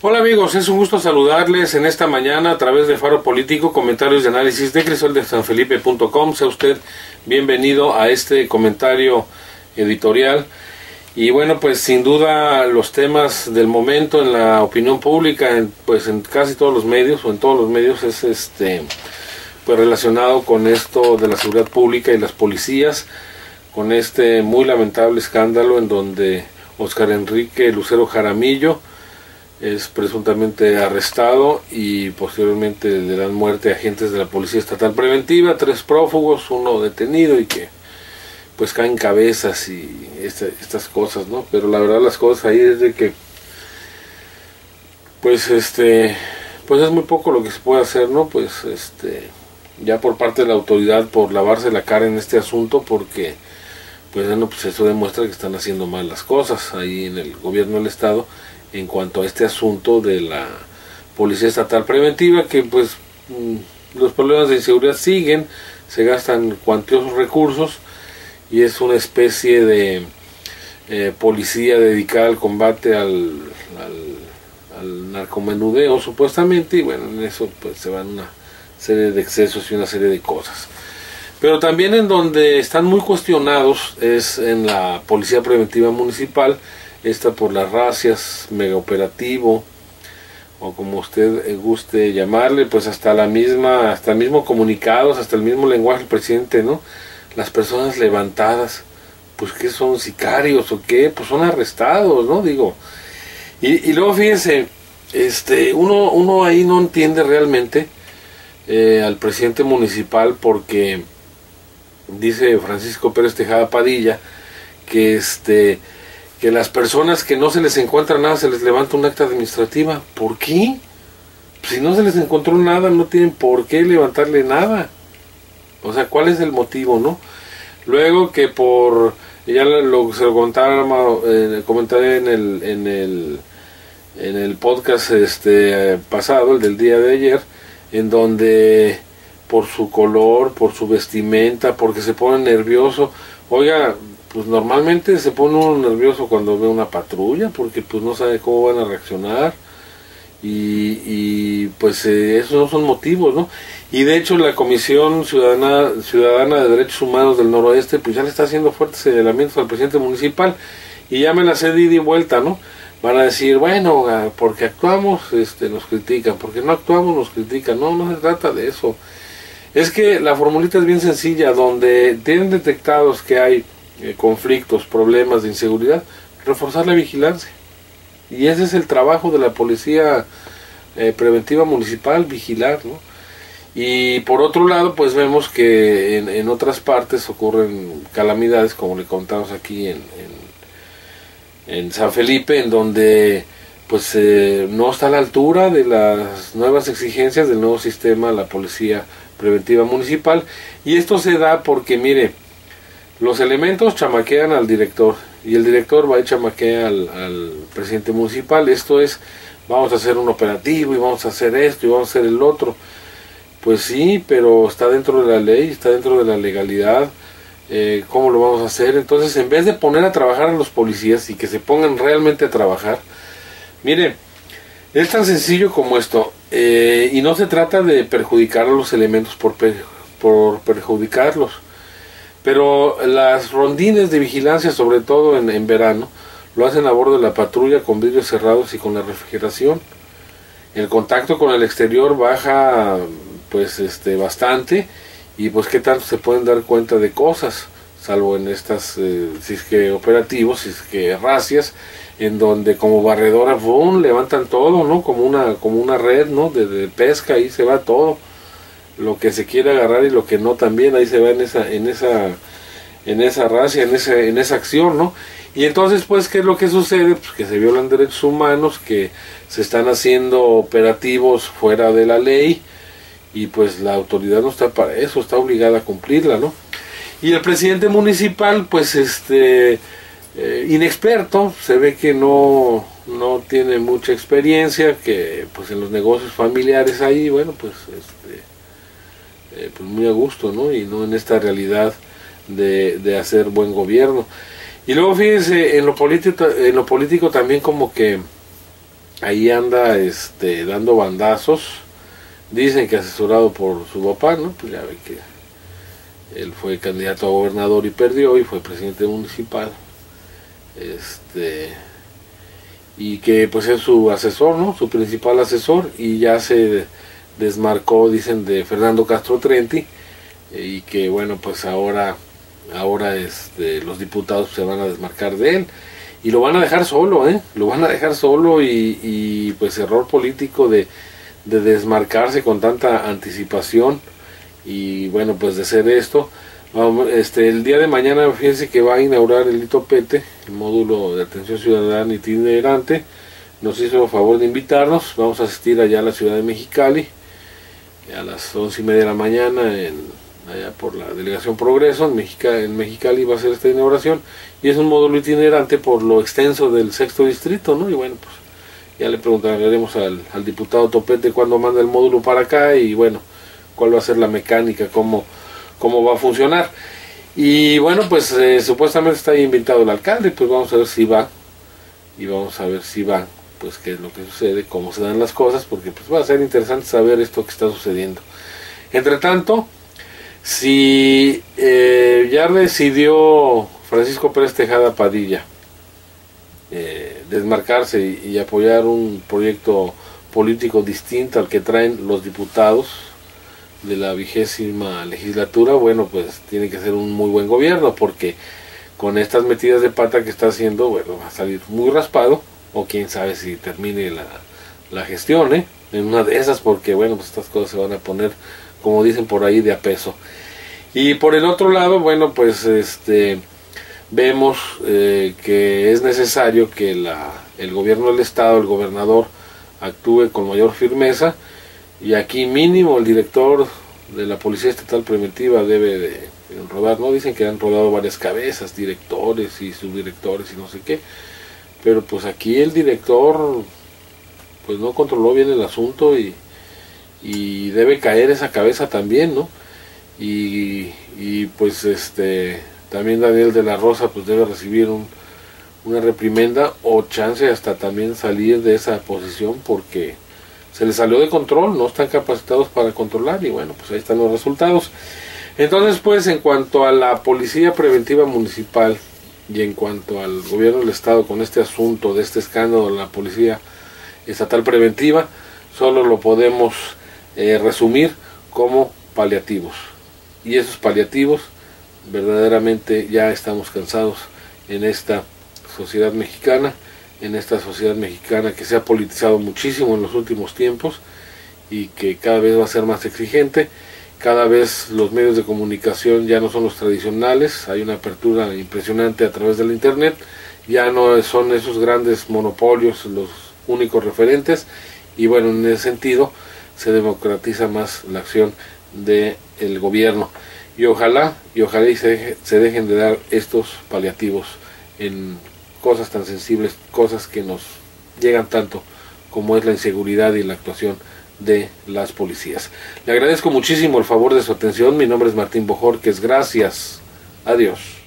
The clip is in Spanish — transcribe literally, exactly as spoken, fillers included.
Hola amigos, es un gusto saludarles en esta mañana a través de Faro Político, comentarios y análisis de Crisol de San Felipe punto com. Sea usted bienvenido a este comentario editorial. Y bueno, pues sin duda los temas del momento en la opinión pública, en, pues en casi todos los medios o en todos los medios es este pues relacionado con esto de la seguridad pública y las policías, con este muy lamentable escándalo en donde Oscar Enrique Lucero Jaramillo es presuntamente arrestado y posteriormente le dan muerte a agentes de la Policía Estatal Preventiva, tres prófugos, uno detenido y que pues caen cabezas y esta, estas cosas, ¿no? Pero la verdad las cosas ahí es de que pues este pues es muy poco lo que se puede hacer, ¿no? Pues este ya por parte de la autoridad por lavarse la cara en este asunto, porque pues bueno, pues eso demuestra que están haciendo mal las cosas ahí en el gobierno del estado en cuanto a este asunto de la Policía Estatal Preventiva, que pues los problemas de inseguridad siguen, se gastan cuantiosos recursos y es una especie de eh, policía dedicada al combate al, al, al narcomenudeo supuestamente, y bueno, en eso pues se van una serie de excesos y una serie de cosas. Pero también en donde están muy cuestionados es en la Policía Preventiva Municipal, esta por las racias, megaoperativo, o como usted guste llamarle, pues hasta la misma, hasta el mismo comunicados, hasta el mismo lenguaje del presidente, ¿no? Las personas levantadas, pues ¿qué son, sicarios o qué? Pues son arrestados, ¿no? Digo, y, y luego fíjense, este, uno, uno ahí no entiende realmente eh, al presidente municipal, porque dice Francisco Pérez Tejada Padilla que este que las personas que no se les encuentra nada se les levanta un acta administrativa. ¿Por qué? Si no se les encontró nada, no tienen por qué levantarle nada. O sea, ¿cuál es el motivo, no? Luego que por ya lo se lo contaba, eh, comenté en el en el en el podcast este pasado, el del día de ayer, en donde por su color, por su vestimenta, porque se pone nervioso. Oiga, pues normalmente se pone uno nervioso cuando ve una patrulla, porque pues no sabe cómo van a reaccionar, y, y pues eh, esos no son motivos, ¿no? Y de hecho la Comisión Ciudadana, Ciudadana de Derechos Humanos del Noroeste pues ya le está haciendo fuertes señalamientos al presidente municipal, y ya me la sé de ida y vuelta, ¿no? Van a decir, bueno, porque actuamos este nos critican, porque no actuamos nos critican. No, no se trata de eso. Es que la formulita es bien sencilla, donde tienen detectados que hay conflictos, problemas de inseguridad, reforzar la vigilancia, y ese es el trabajo de la Policía eh, Preventiva Municipal, vigilar, ¿no? Y por otro lado pues vemos que en, en otras partes ocurren calamidades, como le contamos aquí en, en, en San Felipe, en donde pues eh, no está a la altura de las nuevas exigencias del nuevo sistema la Policía Preventiva Municipal, y esto se da porque mire, los elementos chamaquean al director y el director va y chamaquea al, al presidente municipal. Esto es, vamos a hacer un operativo y vamos a hacer esto y vamos a hacer el otro. Pues sí, pero está dentro de la ley, está dentro de la legalidad. Eh, ¿Cómo lo vamos a hacer? Entonces, en vez de poner a trabajar a los policías y que se pongan realmente a trabajar, mire, es tan sencillo como esto. Eh, y no se trata de perjudicar a los elementos por, per, por perjudicarlos. Pero las rondines de vigilancia, sobre todo en, en verano, lo hacen a bordo de la patrulla con vidrios cerrados y con la refrigeración. El contacto con el exterior baja pues este bastante, y pues qué tanto se pueden dar cuenta de cosas, salvo en estas eh, si es que operativos, si es que racias, en donde como barredora boom, levantan todo, ¿no? Como una, como una red, ¿no? De, de pesca, ahí se va todo. Lo que se quiere agarrar y lo que no también, ahí se va en esa en esa en esa racia, en esa en esa acción, ¿no? Y entonces pues qué es lo que sucede, pues que se violan derechos humanos, que se están haciendo operativos fuera de la ley, y pues la autoridad no está para eso, está obligada a cumplirla, ¿no? Y el presidente municipal pues este eh, inexperto, se ve que no no tiene mucha experiencia, que pues en los negocios familiares ahí, bueno, pues este Eh, pues muy a gusto, ¿no? Y no en esta realidad de, de hacer buen gobierno. Y luego fíjense en lo político, en lo político también como que ahí anda este, dando bandazos, dicen que asesorado por su papá, ¿no? Pues ya ve que él fue candidato a gobernador y perdió, y fue presidente municipal, este, y que pues es su asesor, ¿no? Su principal asesor, y ya se desmarcó, dicen, de Fernando Castro Trenti, y que bueno, pues ahora, ahora este, los diputados se van a desmarcar de él, y lo van a dejar solo, ¿eh? Lo van a dejar solo, y, y pues error político de, de desmarcarse con tanta anticipación. Y bueno, pues de ser esto, vamos, este, el día de mañana, fíjense que va a inaugurar el Itopete, el módulo de atención ciudadana itinerante. Nos hizo el favor de invitarnos, vamos a asistir allá a la ciudad de Mexicali, a las once y media de la mañana, en, allá por la delegación Progreso, en Mexicali, en Mexicali va a ser esta inauguración, y es un módulo itinerante por lo extenso del sexto distrito, ¿no? Y bueno, pues ya le preguntaremos al, al diputado Topete cuándo manda el módulo para acá, y bueno, cuál va a ser la mecánica, cómo, cómo va a funcionar. Y bueno, pues eh, supuestamente está ahí invitado el alcalde, pues vamos a ver si va, y vamos a ver si va, pues qué es lo que sucede, cómo se dan las cosas, porque pues va a ser interesante saber esto que está sucediendo. Entre tanto, si eh, ya decidió Francisco Pérez Tejada Padilla eh, desmarcarse y, y apoyar un proyecto político distinto al que traen los diputados de la vigésima legislatura, bueno, pues tiene que ser un muy buen gobierno, porque con estas metidas de pata que está haciendo, bueno, va a salir muy raspado, o quién sabe si termine la, la gestión, ¿eh? En una de esas, porque bueno, pues estas cosas se van a poner, como dicen por ahí, de a peso. Y por el otro lado, bueno, pues este vemos eh, que es necesario que la, el gobierno del estado, el gobernador, actúe con mayor firmeza, y aquí mínimo el director de la Policía Estatal Preventiva debe de rodar, ¿no? Dicen que han rodado varias cabezas, directores y subdirectores y no sé qué, pero pues aquí el director pues no controló bien el asunto, y, y debe caer esa cabeza también, ¿no? Y, y pues este también Daniel de la Rosa pues debe recibir un, una reprimenda, o chance hasta también salir de esa posición, porque se les salió de control, no están capacitados para controlar, y bueno, pues ahí están los resultados. Entonces, pues en cuanto a la policía preventiva municipal, y en cuanto al gobierno del estado con este asunto de este escándalo de la policía estatal preventiva, solo lo podemos eh, resumir como paliativos, y esos paliativos verdaderamente ya estamos cansados en esta sociedad mexicana, en esta sociedad mexicana que se ha politizado muchísimo en los últimos tiempos, y que cada vez va a ser más exigente. Cada vez los medios de comunicación ya no son los tradicionales, hay una apertura impresionante a través del internet, ya no son esos grandes monopolios los únicos referentes, y bueno, en ese sentido se democratiza más la acción del gobierno, y ojalá y ojalá y se, deje, se dejen de dar estos paliativos en cosas tan sensibles, cosas que nos llegan tanto, como es la inseguridad y la actuación de las policías. Le agradezco muchísimo el favor de su atención. Mi nombre es Martín Bojorquez. Gracias. Adiós.